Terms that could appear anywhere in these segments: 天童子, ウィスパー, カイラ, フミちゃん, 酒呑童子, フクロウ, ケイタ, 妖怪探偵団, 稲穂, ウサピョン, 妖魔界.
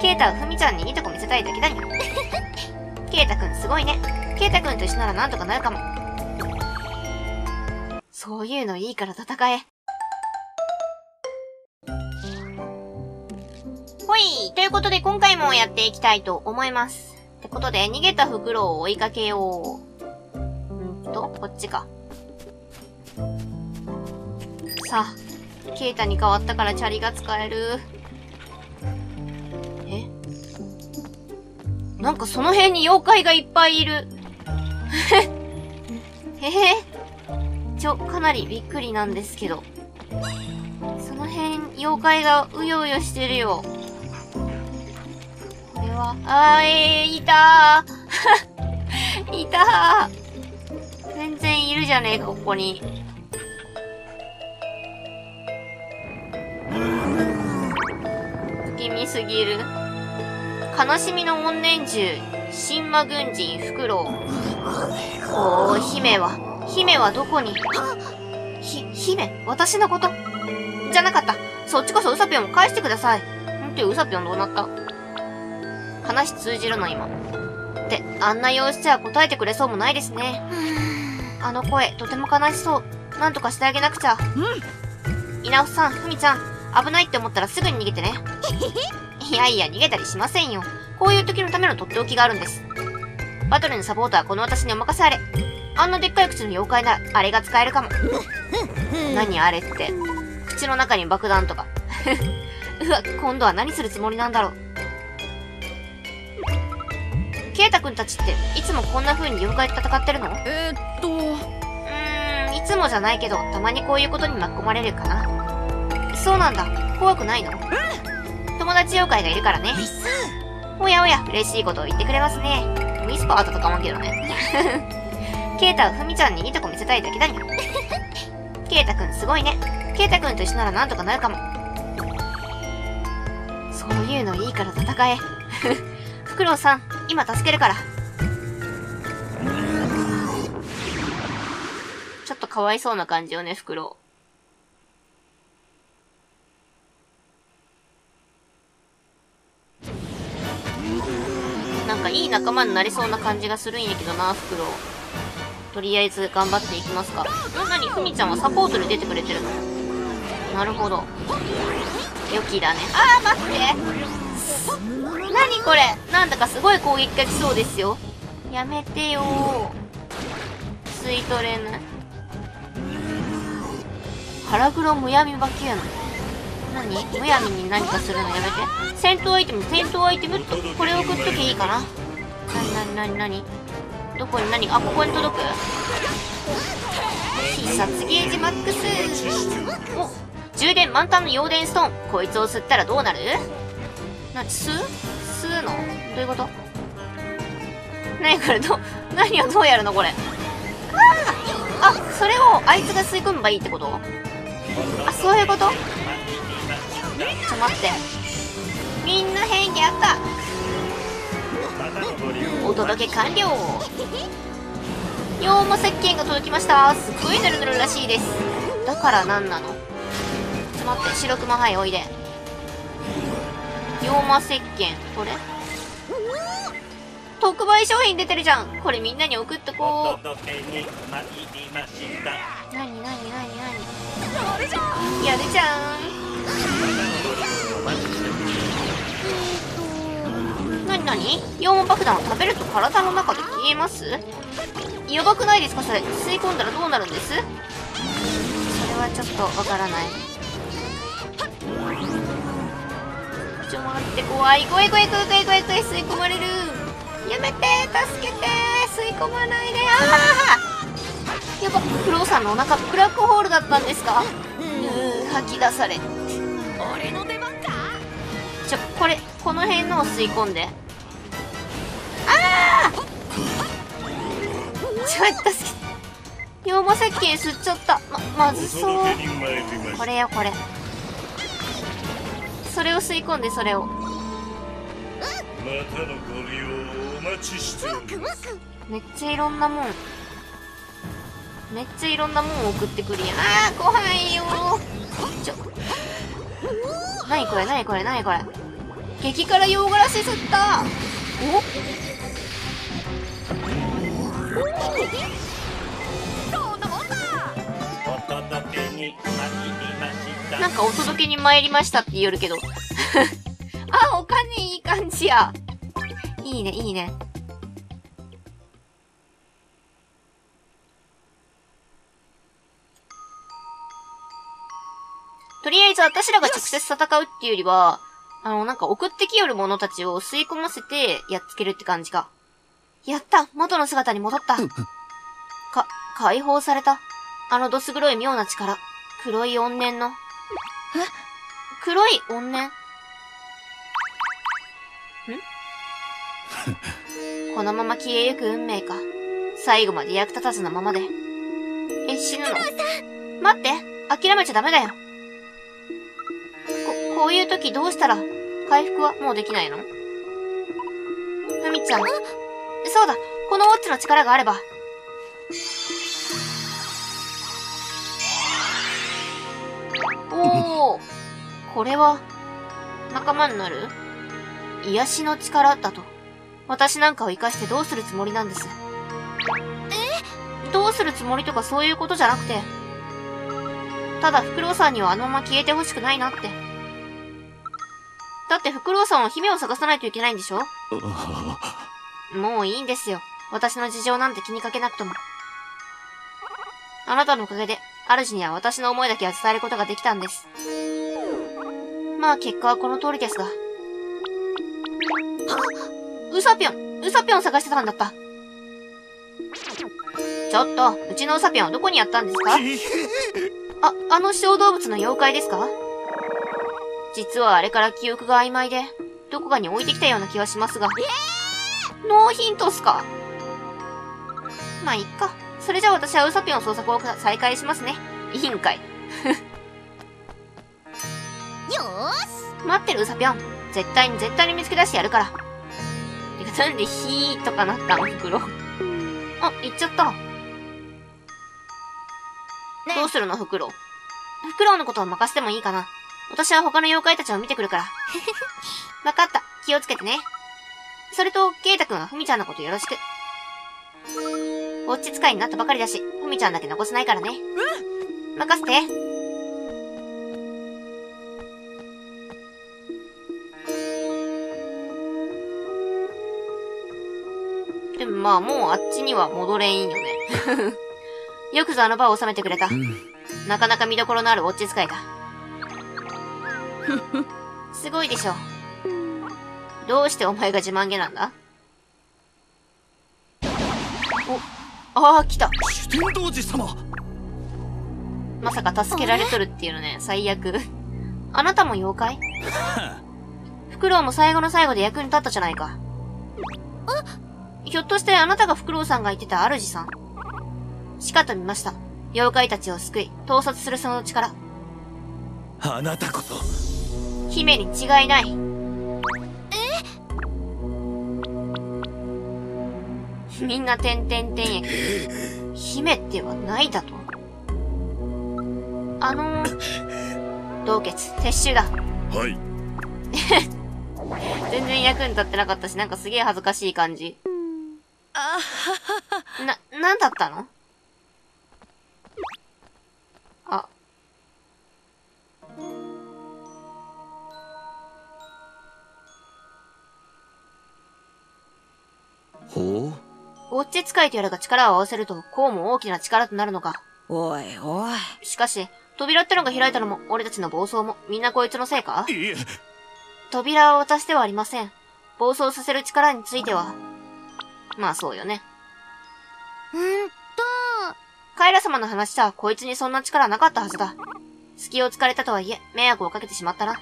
ケイタをフミちゃんにいいとこ見せたいだけだにゃ。ケイタくんすごいね。ケイタくんと一緒ならなんとかなるかも。そういうのいいから戦え。ほい、ということで今回もやっていきたいと思います。ってことで、逃げたフクロウを追いかけよう。こっちか。さあ、ケイタに変わったからチャリが使える。なんかその辺に妖怪がいっぱいいる。かなりびっくりなんですけど。その辺、妖怪がうようよしてるよ。これは、いたー。いたー。全然いるじゃねえか、ここに。不気味すぎる。悲しみの怨念獣、神魔軍人フクロウ。おー、姫はどこに？姫、私のことじゃなかった。そっちこそウサピョンを返してください。んってウサピョンどうなった？話通じるの今。って、あんな様子じゃ答えてくれそうもないですね。あの声、とても悲しそう。なんとかしてあげなくちゃ。うん。稲尾さん、ふみちゃん、危ないって思ったらすぐに逃げてね。いやいや、逃げたりしませんよ。こういう時のためのとっておきがあるんです。バトルのサポートはこの私にお任せあれ。あんなでっかい口の妖怪なら、あれが使えるかも。何あれって。口の中に爆弾とか。うわ、今度は何するつもりなんだろう。ケイタくんたちって、いつもこんな風に妖怪と戦ってるの？いつもじゃないけど、たまにこういうことに巻き込まれるかな。そうなんだ。怖くないの？友達妖怪がいるからね。おやおや、嬉しいことを言ってくれますね。ウィスパーとかもんけどね。ケイタをフミちゃんにいいとこ見せたいだけだにゃ。ケイタくんすごいね。ケイタくんと一緒ならなんとかなるかも。そういうのいいから戦え。フクロウさん、今助けるから。ちょっとかわいそうな感じよね、フクロウ。なんかいい仲間になりそうな感じがするんやけどな、フクロウ。とりあえず頑張っていきますか。なに、ふみちゃんはサポートで出てくれてるの？なるほど。良きだね。あー、待って。なにこれ？なんだかすごい攻撃が来そうですよ。やめてよー。吸い取れない。腹黒むやみ化けやの。なに？むやみに何かするのやめて。戦闘アイテムってこれを送っときゃいいかな。なに。どこに何？あ、ここに届く？必殺ゲージマックス。お、充電満タンの陽電ストーン。こいつを吸ったらどうなる？吸うの？どういうこと？何これ？何をどうやるのこれ？あ、それをあいつが吸い込めばいいってこと？あ、そういうこと？ちょっと待って。みんな変化やった。お届け完了。羊毛石鹸が届きました。すごいぬるぬるらしいです。だから何なの？ちょっと待って、白熊、はい、おいで。羊毛石鹸、これ特売商品出てるじゃん。これみんなに送っとこう。何やるじゃん。何？羊毛爆弾を食べると体の中で消えます？やばくないですかそれ。吸い込んだらどうなるんです？それはちょっとわからない。ちょっと待って、怖い。怖い。吸い込まれる。やめて、助けて、吸い込まないで。ああ、やば。フロウさんのお腹ブラックホールだったんですか？吐き出され。俺の出番か。この辺のを吸い込んで。ああ！ちょっと助けて。羊毛石鹸吸っちゃった。まずそう。これよ、これ。それを吸い込んで、それを。めっちゃいろんなもん。送ってくるやん。ああ、怖いよー。何これ？激辛洋辛子吸った。おっそんなもんだ。なんかお届けに参りましたって言えるけどあ、お金いい感じや。いいねいいね。とりあえず私らが直接戦うっていうよりは、なんか送ってきよる者たちを吸い込ませてやっつけるって感じか。やった!元の姿に戻った!解放された。どす黒い妙な力。黒い怨念の。え?黒い怨念?ん?このまま消えゆく運命か。最後まで役立たずなままで。え、死ぬの?待って!諦めちゃダメだよ。こういう時どうしたら回復はもうできないの?ふみちゃん。そうだ、このウォッチの力があれば。おお、これは仲間になる?癒しの力だと。私なんかを生かしてどうするつもりなんです。え?どうするつもりとかそういうことじゃなくて、ただフクロウさんにはまま消えてほしくないなって。だってフクロウさんは姫を探さないといけないんでしょ?もういいんですよ。私の事情なんて気にかけなくとも。あなたのおかげで、主には私の思いだけは伝えることができたんです。まあ結果はこの通りですが。ウサピョン探してたんだった。ちょっと、うちのウサピョンはどこにやったんですか?あの小動物の妖怪ですか?実はあれから記憶が曖昧で、どこかに置いてきたような気はしますが。ノーヒントっすか?まあ、いっか。それじゃあ私はウサピョン捜索を再開しますね。委員会。よーし!待ってるウサピョン。絶対に見つけ出してやるから。なんでヒーとかなったのフクロウ。あ、行っちゃった。ね、どうするのフクロウ。フクロウのことを任せてもいいかな。私は他の妖怪たちを見てくるから。わかった。気をつけてね。それと、ケイタくんはふみちゃんのことよろしく。ウォッチ使いになったばかりだし、ふみちゃんだけ残せないからね。うん、任せて。でもまあ、もうあっちには戻れんよね。よくぞあの場を収めてくれた。うん、なかなか見どころのあるウォッチ使いだ。すごいでしょ。どうしてお前が自慢げなんだ?お、ああ、来た。主天童子様。まさか助けられとるっていうのね、最悪。あなたも妖怪?フクロウも最後の最後で役に立ったじゃないか。ひょっとしてあなたがフクロウさんが言ってた主さん?しかと見ました。妖怪たちを救い、盗撮するその力。あなたこそ。姫に違いない。みんな点やけど、姫ではないだと。洞穴、撤収だ。はい。全然役に立ってなかったし、なんかすげえ恥ずかしい感じ。なんだったの?あ。ほう?ウォッチ使いとやらが力を合わせると、こうも大きな力となるのか。おいおい。しかし、扉ってのが開いたのも、俺たちの暴走も、みんなこいつのせいか?いえ。扉は渡してはありません。暴走させる力については。まあそうよね。カイラ様の話じゃ、こいつにそんな力なかったはずだ。隙を突かれたとはいえ、迷惑をかけてしまったな。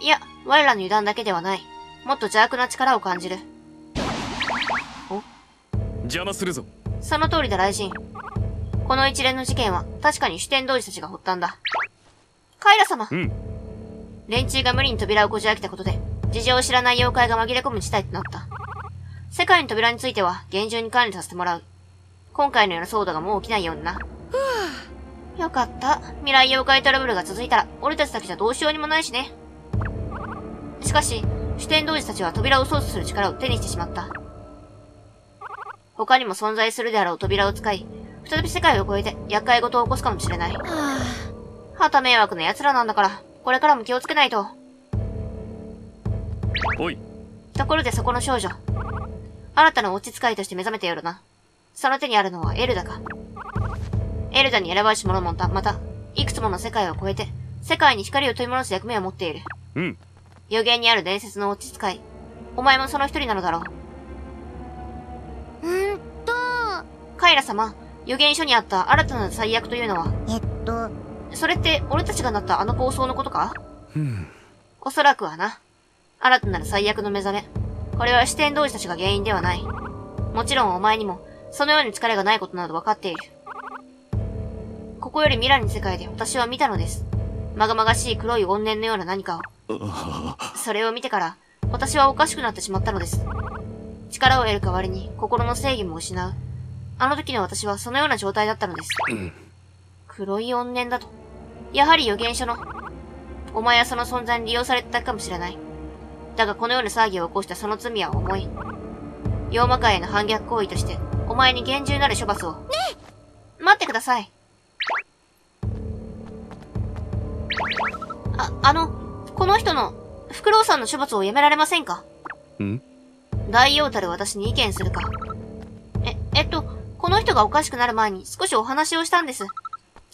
いや、我らの油断だけではない。もっと邪悪な力を感じる。邪魔するぞ。その通りだ、雷神。この一連の事件は、確かに主天童子たちが発端だ。カイラ様。うん。連中が無理に扉をこじ開けたことで、事情を知らない妖怪が紛れ込む事態となった。世界の扉については、厳重に管理させてもらう。今回のような騒動がもう起きないようにな。よかった。未来妖怪トラブルが続いたら、俺たちだけじゃどうしようにもないしね。ししかし、酒呑童子たちは扉を操作する力を手にしてしまった。他にも存在するであろう扉を使い、再び世界を超えて厄介事を起こすかもしれない。はた迷惑な奴らなんだから、これからも気をつけないと。おい。ところでそこの少女。新たな落ち使いとして目覚めてやるな。その手にあるのはエルダか。エルダに選ばれし者もまた、いくつもの世界を超えて、世界に光を取り戻す役目を持っている。うん。予言にある伝説の落ち使い。お前もその一人なのだろう。カイラ様、予言書にあった新たな災厄というのは。それって、俺たちがなったあの構想のことか？おそらくはな。新たなる災厄の目覚め。これは酒呑童子たちが原因ではない。もちろんお前にも、そのように疲れがないことなど分かっている。ここより未来の世界で私は見たのです。まがまがしい黒い怨念のような何かを。それを見てから、私はおかしくなってしまったのです。力を得る代わりに心の正義も失う。あの時の私はそのような状態だったのです。黒い怨念だと。やはり予言書の。お前はその存在に利用されてたかもしれない。だがこのような騒ぎを起こしたその罪は重い。妖魔界への反逆行為として、お前に厳重なる処罰を。ねえ！待ってください。この人の、フクロウさんの処罰をやめられませんか？ん？大王たる私に意見するか。この人がおかしくなる前に少しお話をしたんです。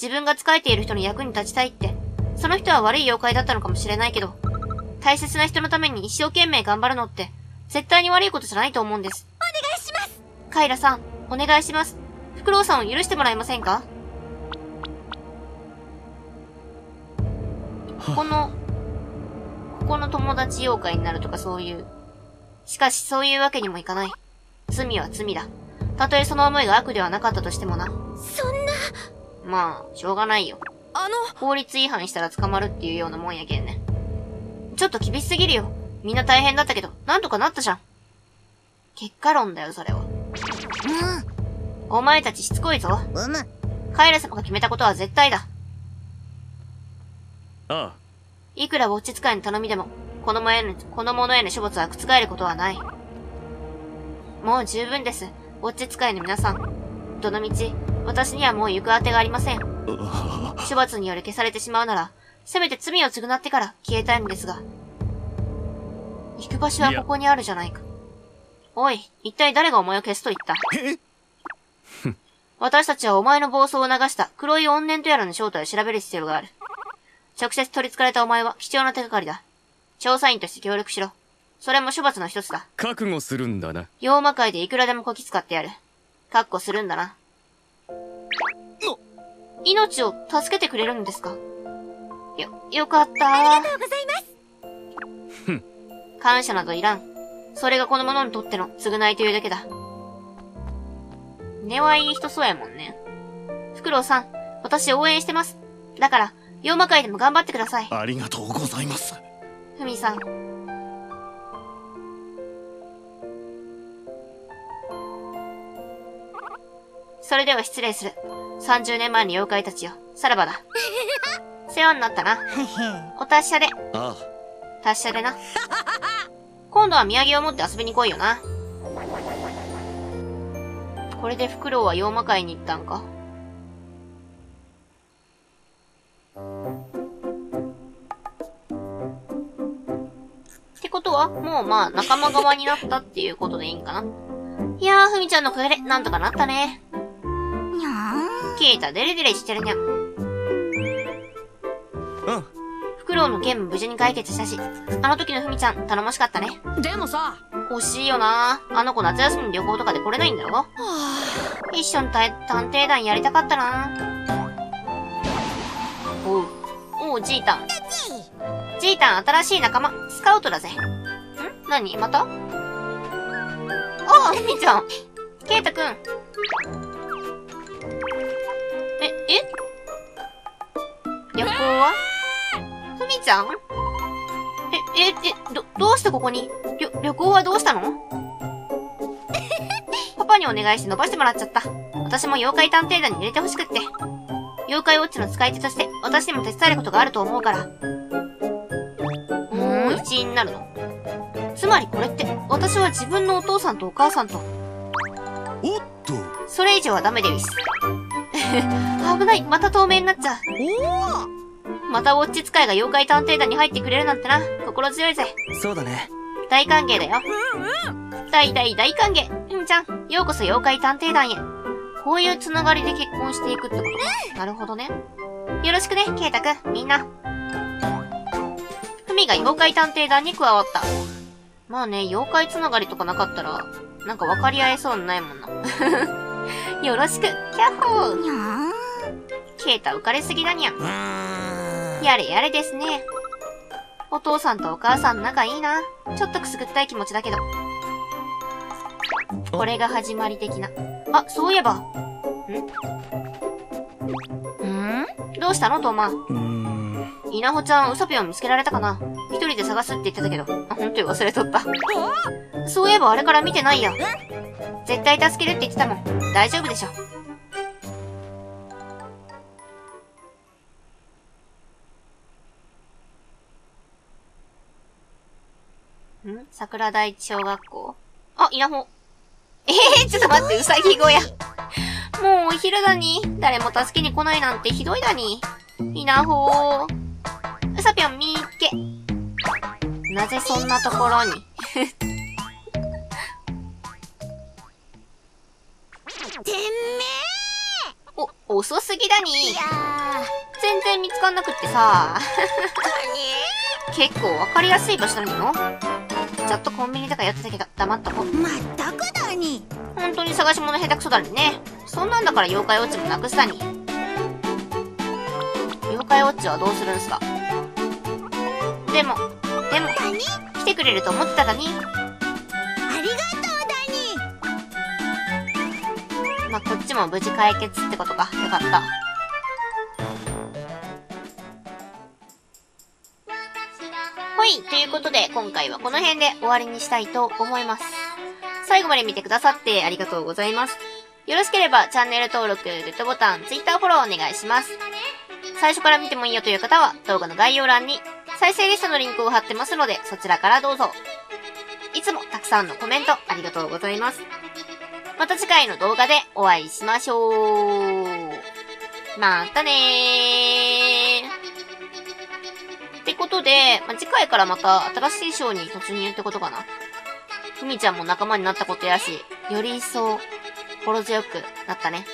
自分が仕えている人の役に立ちたいって、その人は悪い妖怪だったのかもしれないけど、大切な人のために一生懸命頑張るのって、絶対に悪いことじゃないと思うんです。お願いします！カイラさん、お願いします。フクロウさんを許してもらえませんか？ここの友達妖怪になるとかそういう。しかしそういうわけにもいかない。罪は罪だ。たとえその思いが悪ではなかったとしてもな。そんな。まあ、しょうがないよ。法律違反したら捕まるっていうようなもんやけんね。ちょっと厳しすぎるよ。みんな大変だったけど、なんとかなったじゃん。結果論だよ、それは。お前たちしつこいぞ。カイラ様が決めたことは絶対だ。ああ。いくらウォッチ使いの頼みでも、この者への処罰は覆ることはない。もう十分です、ウォッチ使いの皆さん。どのみち、私にはもう行く当てがありません。処罰により消されてしまうなら、せめて罪を償ってから消えたいのですが。行く場所はここにあるじゃないか。おい、一体誰がお前を消すと言った？私たちはお前の暴走を流した黒い怨念とやらの正体を調べる必要がある。直接取り憑かれたお前は貴重な手がかりだ。調査員として協力しろ。それも処罰の一つだ。覚悟するんだな。妖魔界でいくらでもこき使ってやる。覚悟するんだな。命を助けてくれるんですか？よかった。ありがとうございます。感謝などいらん。それがこの者にとっての償いというだけだ。根はいい人そうやもんね。フクロウさん、私応援してます。だから、妖魔界でも頑張ってください。ありがとうございます。フミさん。それでは失礼する。30年前の妖怪たちよ。さらばだ。世話になったな。お達者で。ああ。達者でな。今度は土産を持って遊びに来いよな。これでフクロウは妖魔界に行ったんか。ってことは、もうまあ仲間側になったっていうことでいいんかな。いやー、ふみちゃんのおかげでなんとかなったね。にゃー。ケイタデレデレしてるにゃ。フクロウの件も無事に解決したし、あの時のふみちゃん頼もしかったね。でもさ、惜しいよなー。あの子夏休みの旅行とかで来れないんだろ。一緒に探偵団やりたかったな。おう、じいたん。じいたん、新しい仲間、スカウトだぜ。ん？何？また？ああ、ふみちゃん。ケイタくん。旅行は？ふみちゃん？どうしてここに？旅行はどうしたの？パパにお願いして伸ばしてもらっちゃった。私も妖怪探偵団に入れてほしくって。妖怪ウォッチの使い手として私にも手伝えることがあると思うから。おーい、一員になるの。つまりこれって、私は自分のお父さんとお母さんと。おっと。それ以上はダメです。危ない、また透明になっちゃう。おお。またウォッチ使いが妖怪探偵団に入ってくれるなんてな。心強いぜ。そうだね。大歓迎だよ。うんうん。大歓迎。ゆみちゃん、ようこそ妖怪探偵団へ。こういうつながりで結婚していくってこと。なるほどね。よろしくね、ケイタくん、みんな。ふみが妖怪探偵団に加わった。まあね、妖怪つながりとかなかったら、なんか分かり合えそうにないもんな。よろしく、キャッホー。にゃー。ケイタ浮かれすぎだにゃ。やれやれですね。お父さんとお母さん仲いいな。ちょっとくすぐったい気持ちだけど。これが始まり的な。あ、そういえば。ん？どうしたの、トーマン。稲穂ちゃん、ウサピョン見つけられたかな？一人で探すって言ってたけど。あ、ほんとに忘れとった。そういえばあれから見てないや。絶対助けるって言ってたもん。大丈夫でしょ。桜台小学校。あ、稲穂。ちょっと待って、うさぎ小屋。もうお昼だに。誰も助けに来ないなんてひどいだに。稲穂。うさぴょんみーけ。なぜそんなところに。てめー。遅すぎだに。全然見つかんなくってさ。結構わかりやすい場所なの？ちょっとコンビニとかやってたけど黙っとこう。まったくだに。本当に探し物下手くそだにね。そんなんだから妖怪ウォッチもなくしたに。妖怪ウォッチはどうするんすか？でもだに来てくれると思ってただに。ありがとうだに。まあ、こっちも無事解決ってことか。よかった。ということで、今回はこの辺で終わりにしたいと思います。最後まで見てくださってありがとうございます。よろしければチャンネル登録、グッドボタン、Twitter フォローお願いします。最初から見てもいいよという方は動画の概要欄に再生リストのリンクを貼ってますので、そちらからどうぞ。いつもたくさんのコメントありがとうございます。また次回の動画でお会いしましょう。またねー。ってことで、まあ、次回からまた新しい章に突入ってことかな。ふみちゃんも仲間になったことやし、より一層心強くなったね。